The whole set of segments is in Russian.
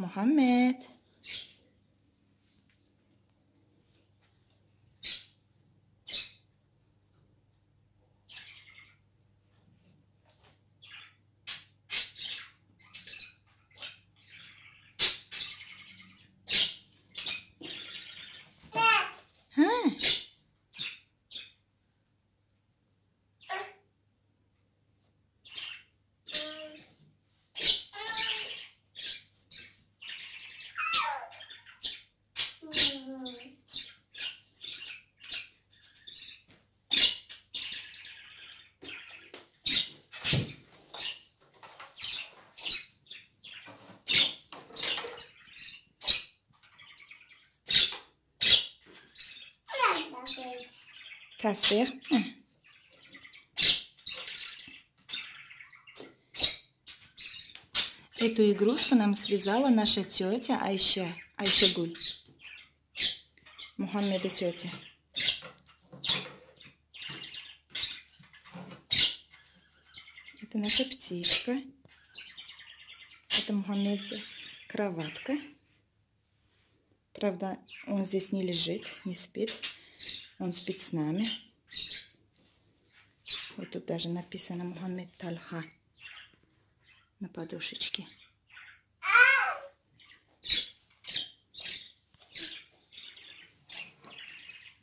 Мухаммед. Кассер. Эту игрушку нам связала наша тетя Айшагуль. Мухаммеда тетя. Это наша птичка. Это Мухаммеда кроватка. Правда, он здесь не лежит, не спит. Он спит с нами. Вот тут даже написано Мухаммед Талха на подушечке.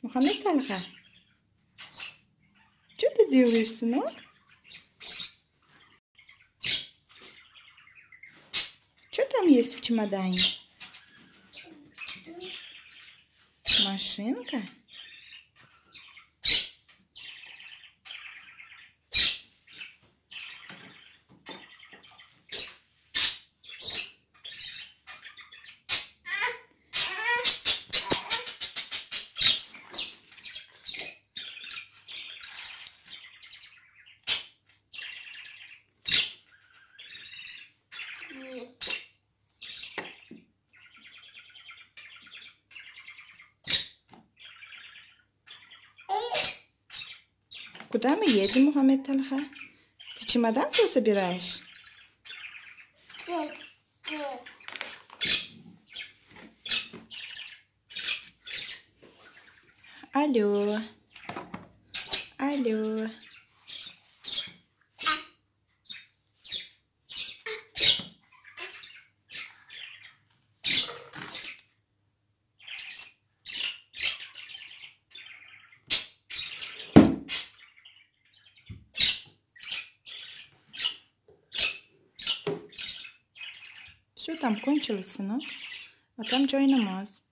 Мухаммед Талха, что ты делаешь, сынок? Что там есть в чемодане? Машинка? Куда мы едем, Мухаммед Талха? Ты чемодан все собираешь? Алло. Алло. Все, там кончилось, сынок. А там чай намаз.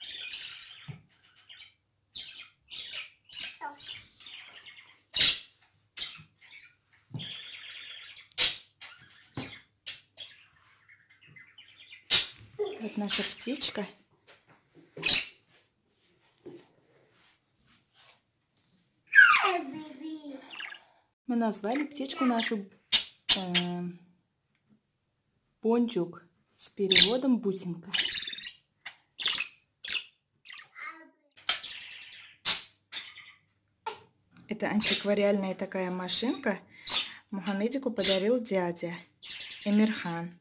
Вот наша птичка. Мы назвали птичку нашу Бончук. С переводом бусинка. Это антиквариальная такая машинка. Мухаммедику подарил дядя Эмирхан.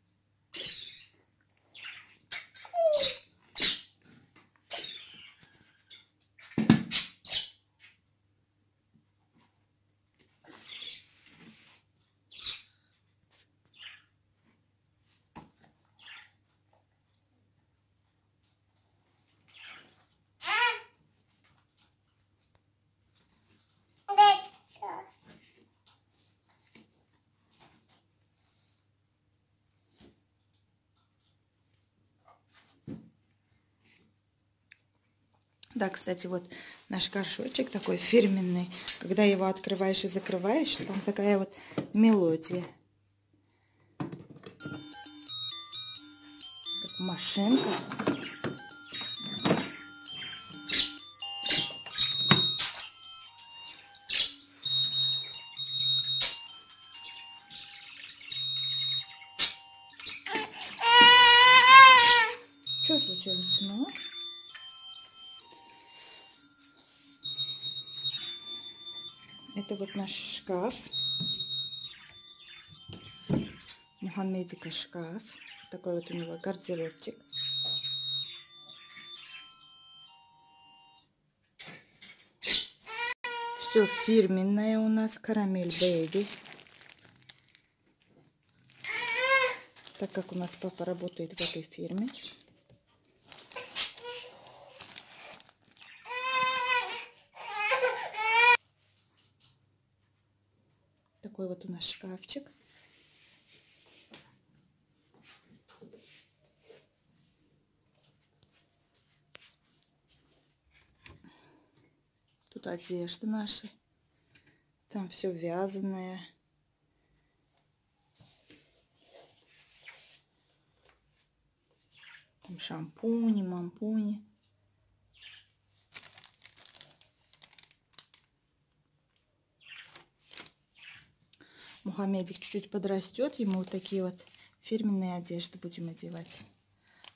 Да, кстати, вот наш горшочек такой фирменный. Когда его открываешь и закрываешь, там такая вот мелодия. Как машинка. Что случилось, сынок? Это вот наш шкаф. Мухаммедика шкаф. Такой вот у него гардеробчик. Все фирменное у нас, Карамель Бэйби. Так как у нас папа работает в этой фирме. Такой вот у нас шкафчик. Тут одежда наша. Там все вязаное. Там шампуни, мампуни. Мухаммедик чуть-чуть подрастет, ему вот такие вот фирменные одежды будем одевать.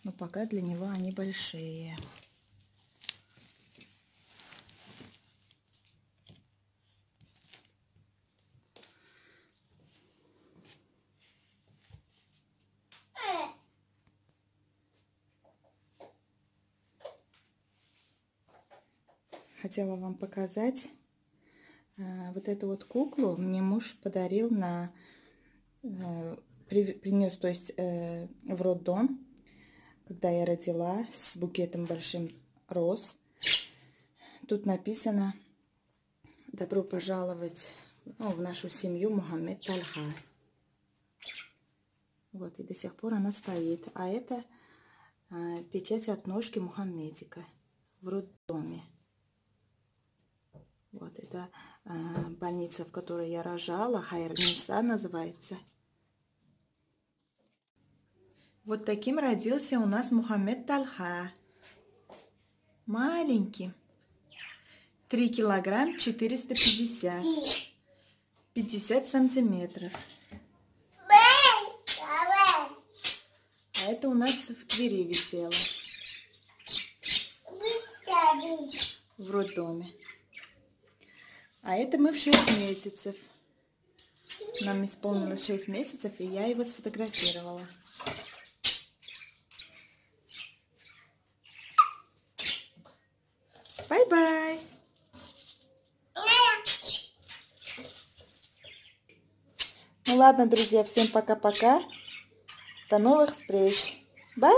Но пока для него они большие. Хотела вам показать вот эту вот куклу. Мне муж подарил на принес, то есть в роддом, когда я родила, с букетом большим роз. Тут написано: добро пожаловать, ну, в нашу семью, Мухаммед Талха. Вот, и до сих пор она стоит. А это печать от ножки Мухаммедика в роддоме. Вот это больница, в которой я рожала, Хайр-Гнесса называется. Вот таким родился у нас Мухаммед Талха. Маленький. 3 килограмм 450. 50 сантиметров. А это у нас в Твери висело. В роддоме. А это мы в 6 месяцев. Нам исполнилось 6 месяцев, и я его сфотографировала. Бай-бай! Ну ладно, друзья, всем пока-пока. До новых встреч! Бай!